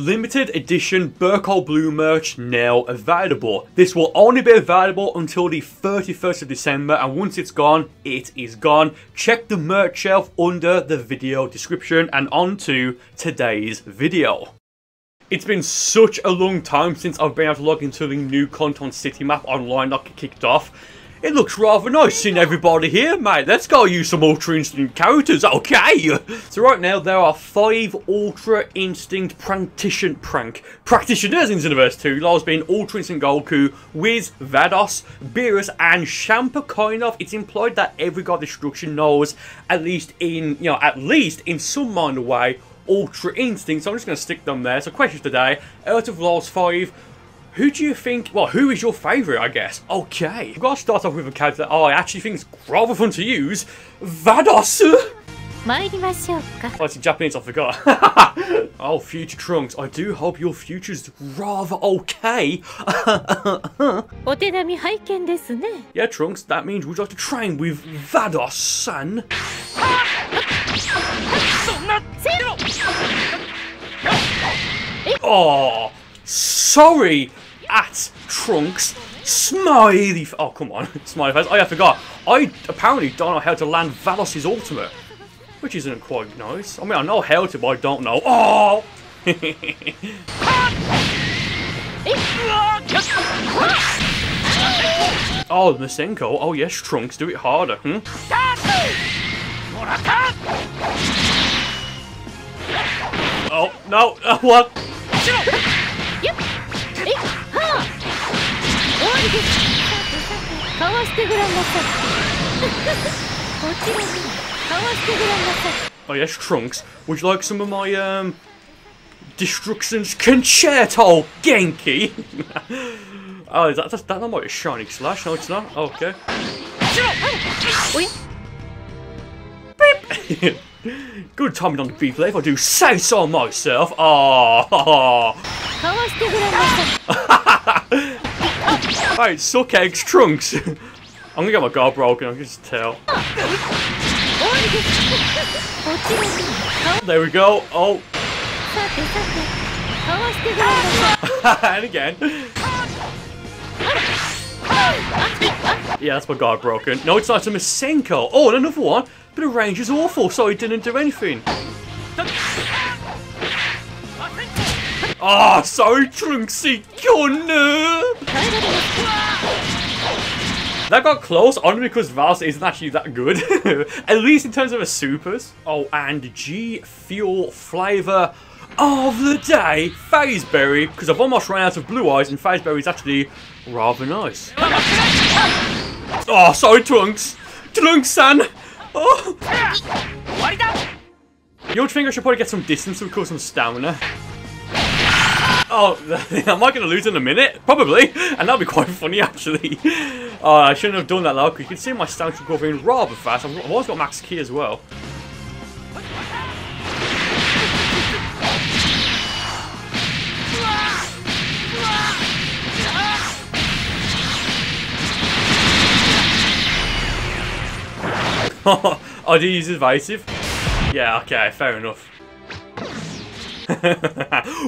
Limited edition Burkle Blue merch now available. This will only be available until the 31st of December, and once it's gone, it is gone. Check the merch shelf under the video description, and on to today's video. It's been such a long time since I've been able to log into the New Conton City map online that kicked off. It looks rather nice seeing everybody here, mate. Let's go use some Ultra Instinct characters, okay? So right now there are 5 Ultra Instinct practitioners in Xenoverse 2. Last being Ultra Instinct Goku, Wiz, Vados, Beerus, and Shampa Kainov. It's implied that every god Destruction knows, at least in some minor way, Ultra Instinct. So I'm just going to stick them there. So questions today: out of those 5. Who do you think, well, who is your favourite, I guess? Okay. We've got to start off with a character that I actually think is rather fun to use. Vados! Oh, it's in Japanese, I forgot. Oh, future Trunks, I do hope your future's rather okay. Yeah, Trunks, that means we'd like to train with Vados-san. Oh! Sorry at Trunks, smiley, oh come on, smiley face, oh yeah, I forgot, I apparently don't know how to land Vados's ultimate, which isn't quite nice. I mean, I know how to, but I don't know, oh! Oh, Masenko, oh yes, Trunks, do it harder, hmm? Oh, no, what? Oh yes, Trunks, would you like some of my Destruction's Concerto, Genki? Oh, is that not my Shining Slash? No, it's not. Okay. Beep. Good timing on the beef if I do say so myself. Oh. Alright, suck eggs, Trunks. I'm gonna get my guard broken, I can just tell. There we go. Oh. And again. Yeah, that's my guard broken. No, it's not, it's a Masenko. Oh, and another one. But the range is awful, so he didn't do anything. Ah, oh, sorry, Trunksy. That got close, only because Vados isn't actually that good. At least in terms of a supers. Oh, and G fuel flavor of the day, Fazeberry, because I've almost run out of Blue Eyes, and Fazeberry is actually rather nice. Oh, sorry, Trunks. Trunks-san. Oh. You would think I should probably get some distance to recover some stamina. Oh, am I going to lose in a minute? Probably, and that'd be quite funny actually. Oh, I shouldn't have done that though, because you can see my stamina recovering rather fast. I've always got max key as well. Oh, do you use evasive? Yeah, okay, fair enough.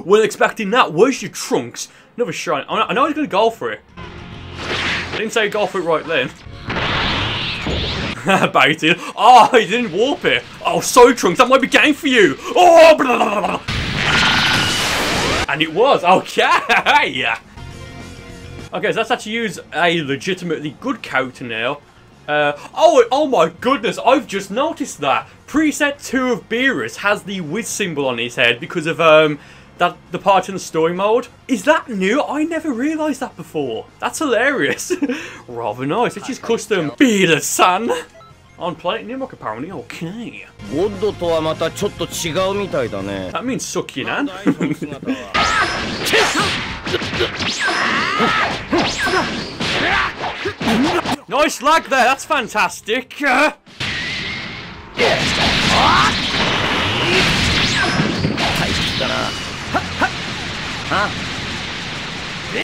Weren't expecting that. Where's your Trunks? Another shine. I know he's going to go for it. I didn't say go for it right then. Baited. Oh, he didn't warp it. Oh, sorry, Trunks. That might be game for you. Oh, blah, blah, blah, blah. And it was. Okay. Okay, so let's actually use a legitimately good character now. Oh my goodness, I've just noticed that. Preset 2 of Beerus has the Wiz symbol on his head because of the part in the story mode. Is that new? I never realised that before. That's hilarious. Rather nice. It's just custom Beerus-san. On Planet Nimok apparently, okay. That means suck your nan. Nice lag there, that's fantastic. Do you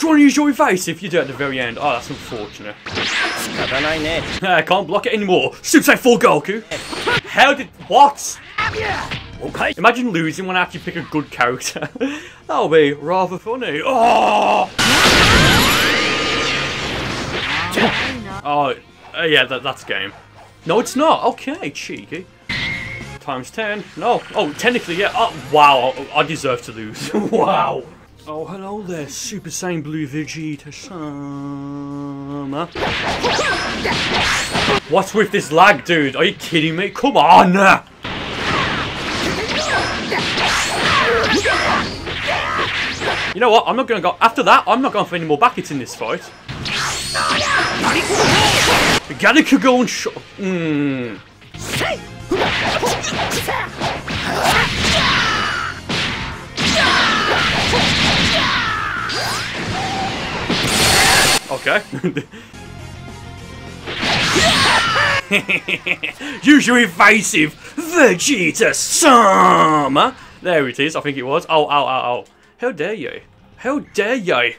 want to use your evasive if you do at the very end? Oh, that's unfortunate. I can't block it anymore. Super Saiyan 4 Goku. How did... what? Okay. Imagine losing when I actually pick a good character. That'll be rather funny. Oh! Oh, yeah, that's game. No, it's not. Okay, cheeky. Times 10. No. Oh, technically, yeah. Oh, wow. I deserve to lose. Wow. Oh, hello there, Super Saiyan Blue Vegeta-sama. What's with this lag, dude? Are you kidding me? Come on! You know what? I'm not gonna go. After that, I'm not going for any more backits in this fight. Gotta go and shot. Okay. Use your evasive Vegeta-sama. There it is, I think it was. Oh, ow, ow, ow. How dare you? How dare you?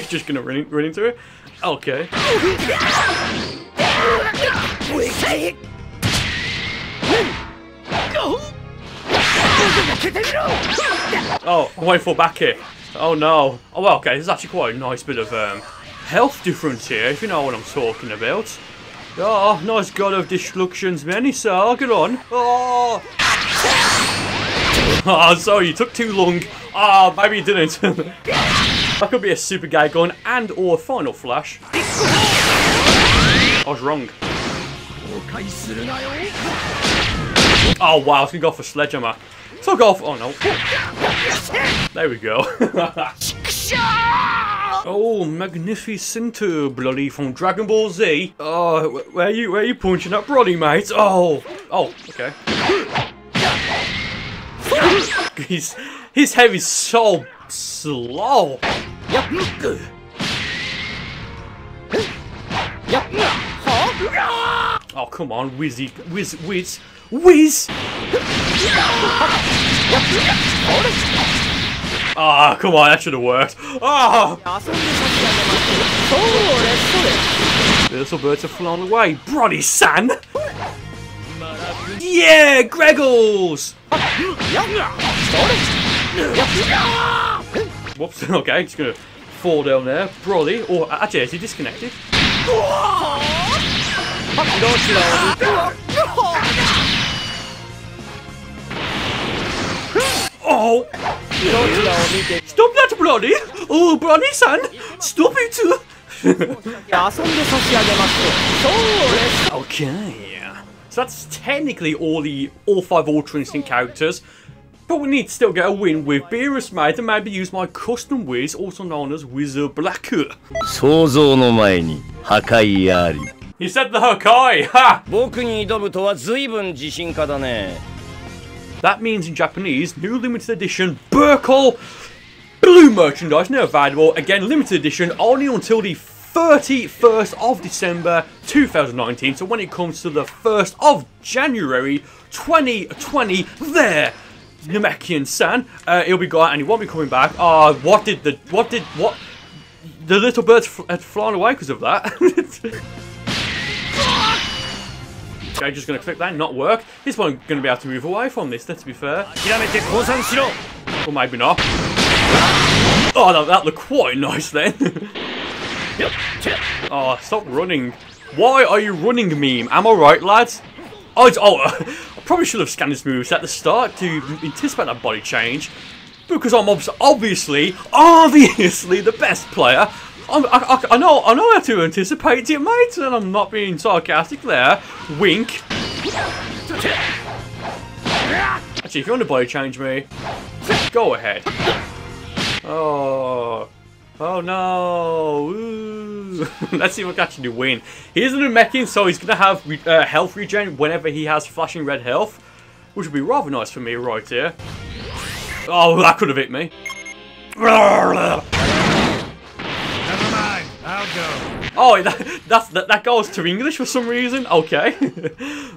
Just gonna run into it? Okay. Oh, I'm waiting for back here. Oh no. Oh, well, okay, there's actually quite a nice bit of health difference here, if you know what I'm talking about. Oh, nice god of destructions, many, so get on. Oh. Oh, sorry, you took too long. Ah, oh, maybe you didn't. That could be a super Gun and or final flash. I was wrong. Oh wow, it's gonna go for sledgehammer. Took off. Oh no. There we go. Oh, Magnificento, bloody from Dragon Ball Z. Oh, where are you punching that bloody mate? Oh, oh, okay. His head is so slow. Oh come on, Wizzy, Wiz. Ah, oh, come on, that should have worked. Ah, oh. Little birds have flown away, bloody San. Yeah, Greggles! Whoops, okay, just gonna fall down there. Broly, or actually, is he disconnected? Oh! Stop that, Broly! Oh, Broly-san! Stop it! Okay. So that's technically all five Ultra Instinct characters, but we need to still get a win with Beerus, mate, and maybe use my custom Wiz, also known as Wizard Blacker. He said the Hokai, ha! That means in Japanese, new limited edition Burkle Blue merchandise now available. Again, limited edition only until the 31st of December 2019, so when it comes to the 1st of January 2020, there, Namekian-san, he'll be gone and he won't be coming back. Ah, what? The little birds had flown away because of that. Okay, just gonna click that, not work. This one gonna be able to move away from this, let's be fair. Or maybe not. Oh, that looked quite nice then. Oh, stop running. Why are you running, meme? Am I right, lads? I probably should have scanned his moves at the start to anticipate that body change. Because I'm obviously the best player. I know how to anticipate it, mate. And I'm not being sarcastic there. Wink. Actually, if you want to body change me, go ahead. Oh... Oh no! Ooh. Let's see if I can actually win. He's an Namekian, so he's gonna have health regen whenever he has flashing red health, which would be rather nice for me right here. Oh, that could have hit me. Never mind, I'll go. Oh, that goes to English for some reason. Okay.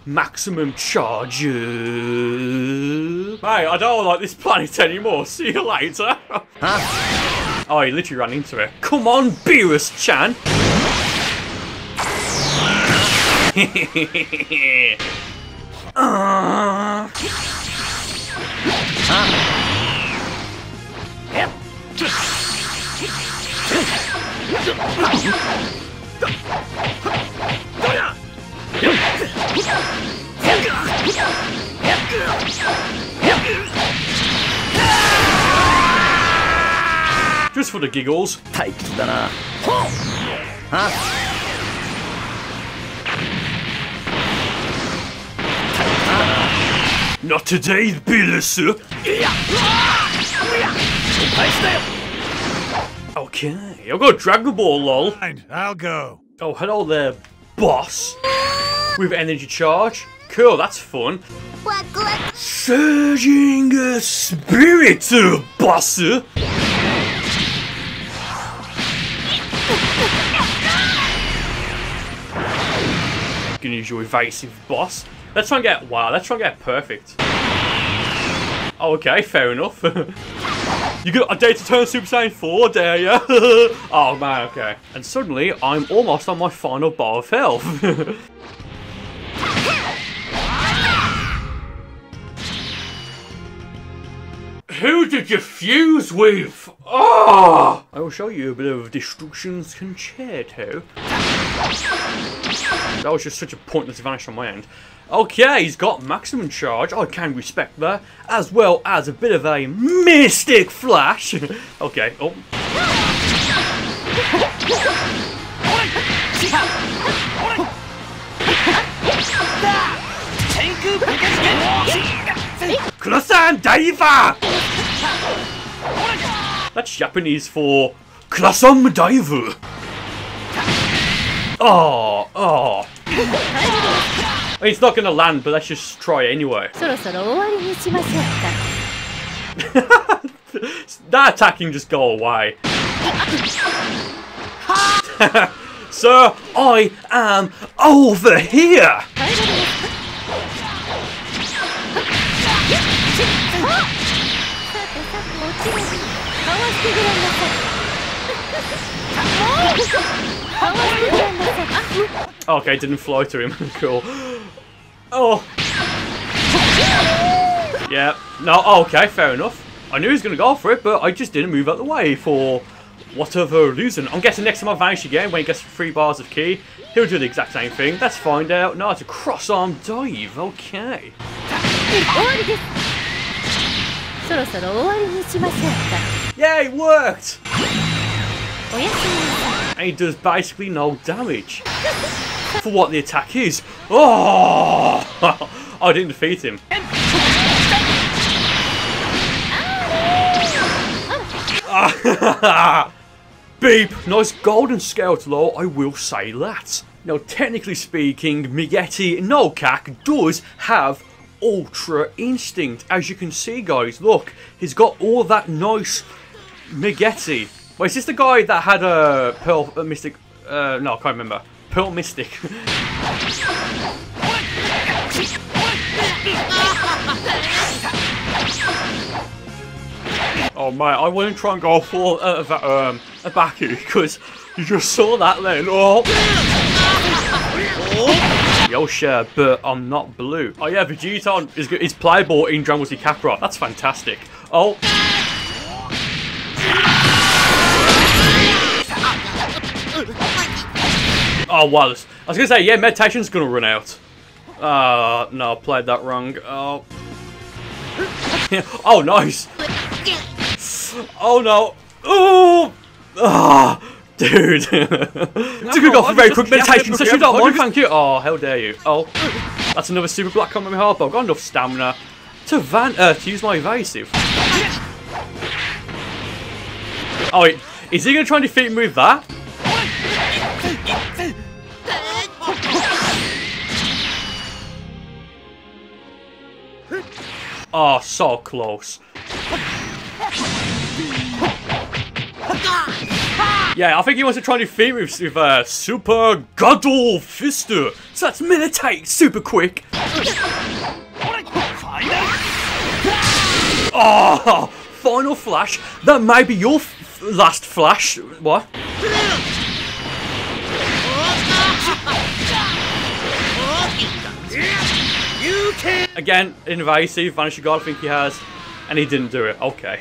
Maximum charge. Hey, I don't like this planet anymore. See you later. Huh? Oh, he literally ran into it. Come on, Beerus-chan! Just for the giggles. Take that. Huh? Not today, Beerus. Okay, I'll go Dragon Ball, lol. Fine, I'll go. Oh, hello there, boss. With energy charge. Cool, that's fun. Surging spirit, boss. You can use your evasive, boss. Let's try and get, wow, let's try and get perfect. Oh, okay, fair enough. You got a day to turn Super Saiyan 4, dare ya? Oh man, okay. And suddenly, I'm almost on my final bar of health. Who did you fuse with? Ah! I will show you a bit of Destruction's Concerto. That was just such a pointless vanish on my end. Okay, he's got maximum charge. I can respect that. As well as a bit of a mystic flash. Okay, oh. Kurasan Diver! That's Japanese for Kurasan Diver. Oh, oh. I mean, it's not going to land, but let's just try it anyway. That attack can just go away. So, I am over here. Okay, didn't fly to him. Cool. Oh. Yeah. No, oh, okay, fair enough. I knew he was going to go for it, but I just didn't move out the way for whatever reason. I'm guessing next time I vanish again, when he gets 3 bars of ki, he'll do the exact same thing. Let's find out. No, it's a cross-arm dive. Okay. Yeah, it worked! And he does basically no damage for what the attack is. Oh! I didn't defeat him. Beep! Nice golden scout law, I will say that. Now, technically speaking, Migetti Nolcak does have Ultra Instinct. As you can see, guys, look, he's got all that nice Migetti. Wait, is this the guy that had a Pearl Mystic? No, I can't remember. Pearl Mystic. Oh man, I wouldn't try and go for a Baku because you just saw that then. Oh. Oh. Yosha, but I'm not blue. Oh yeah, Vegeta is playable in Dragon Ball Z Kakarot. That's fantastic. Oh. Oh, wow. I was going to say, yeah, meditation's going to run out. No, I played that wrong. Oh. Oh, nice. Oh, no. Oh, oh dude. No, took it off a very quick meditation session. Thank you. Oh, how dare you. Oh, that's another super black combo on my harp. I've got enough stamina to use my evasive. Oh, wait. Is he going to try and defeat me with that? Oh, so close. Yeah, I think he wants to try to defeat with super goddol fist. So that's meditate super quick. Oh, final flash. That may be your last flash. What? Again, invasive, Vanishing God, I think he has. And he didn't do it. Okay.